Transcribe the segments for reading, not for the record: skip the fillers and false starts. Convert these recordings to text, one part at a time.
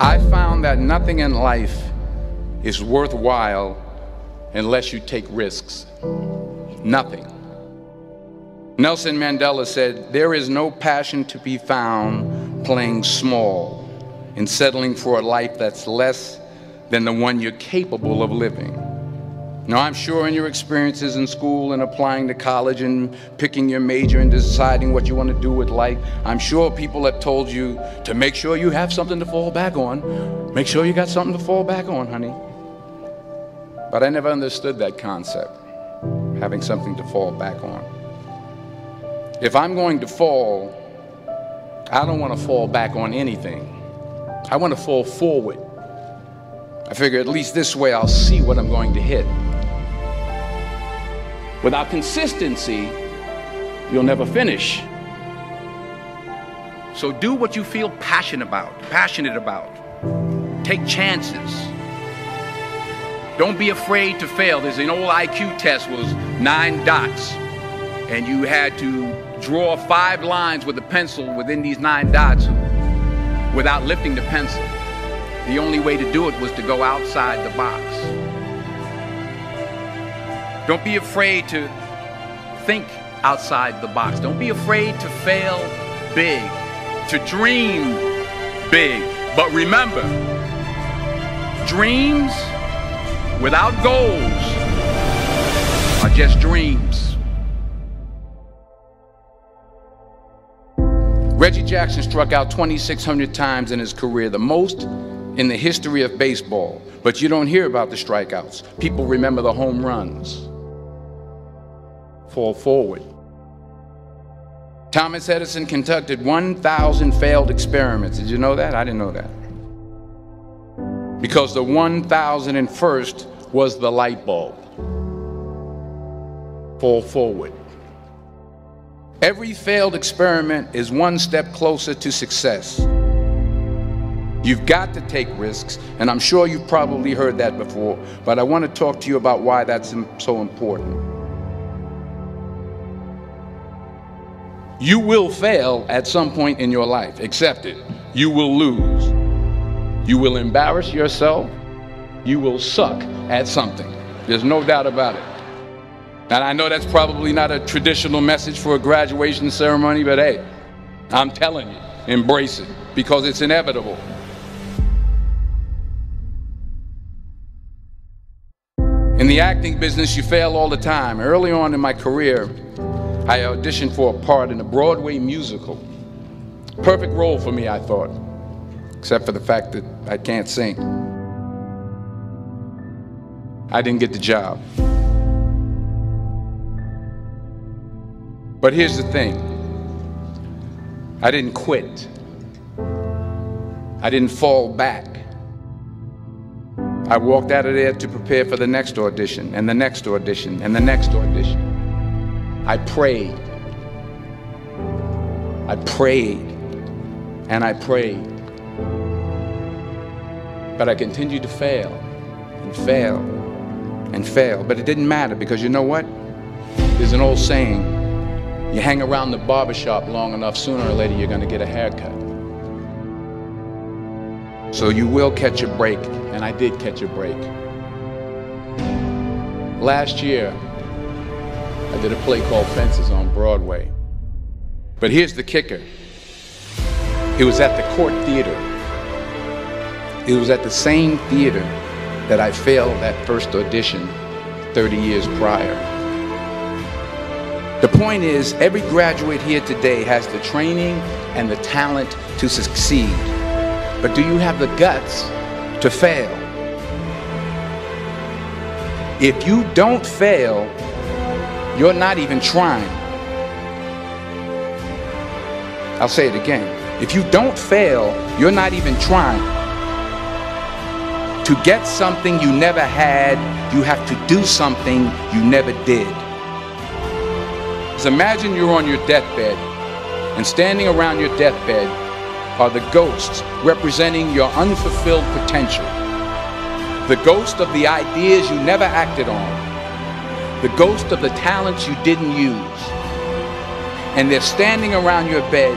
I found that nothing in life is worthwhile unless you take risks. Nothing. Nelson Mandela said, "There is no passion to be found playing small and settling for a life that's less than the one you're capable of living." Now, I'm sure in your experiences in school and applying to college and picking your major and deciding what you want to do with life, I'm sure people have told you to make sure you have something to fall back on. Make sure you got something to fall back on, honey. But I never understood that concept, having something to fall back on. If I'm going to fall, I don't want to fall back on anything. I want to fall forward. I figure at least this way I'll see what I'm going to hit. Without consistency, you'll never finish. So do what you feel passionate about. Take chances. Don't be afraid to fail. There's an old IQ test was 9 dots, and you had to draw 5 lines with a pencil within these 9 dots without lifting the pencil. The only way to do it was to go outside the box. Don't be afraid to think outside the box. Don't be afraid to fail big, to dream big. But remember, dreams without goals are just dreams. Reggie Jackson struck out 2,600 times in his career, the most in the history of baseball. But you don't hear about the strikeouts. People remember the home runs. Fall forward. Thomas Edison conducted 1,000 failed experiments. Did you know that? I didn't know that. Because the 1,001st was the light bulb. Fall forward. Every failed experiment is one step closer to success. You've got to take risks, and I'm sure you've probably heard that before, but I want to talk to you about why that's so important. You will fail at some point in your life. Accept it. You will lose. You will embarrass yourself. You will suck at something. There's no doubt about it. And I know that's probably not a traditional message for a graduation ceremony, but hey, I'm telling you, embrace it, because it's inevitable. In the acting business, you fail all the time. Early on in my career, I auditioned for a part in a Broadway musical. Perfect role for me, I thought, except for the fact that I can't sing. I didn't get the job. But here's the thing, I didn't quit. I didn't fall back. I walked out of there to prepare for the next audition, and the next audition, and the next audition. I prayed. I prayed, and I prayed. But I continued to fail, and fail, and fail. But it didn't matter, because you know what? There's an old saying, you hang around the barbershop long enough, sooner or later you're going to get a haircut. So you will catch a break, and I did catch a break. Last year, I did a play called Fences on Broadway. But here's the kicker. It was at the Court Theater. It was at the same theater that I failed that first audition 30 years prior. The point is, every graduate here today has the training and the talent to succeed. But do you have the guts to fail? If you don't fail, you're not even trying. I'll say it again. If you don't fail, you're not even trying. To get something you never had, you have to do something you never did. So imagine you're on your deathbed, and standing around your deathbed are the ghosts representing your unfulfilled potential. The ghost of the ideas you never acted on. The ghost of the talents you didn't use. And they're standing around your bed,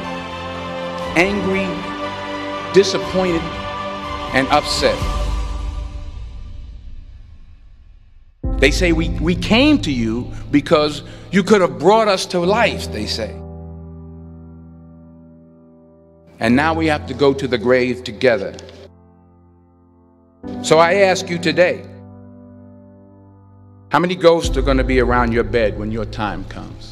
angry, disappointed, and upset. They say, we came to you because you could have brought us to life, they say. And now we have to go to the grave together. So I ask you today, how many ghosts are going to be around your bed when your time comes?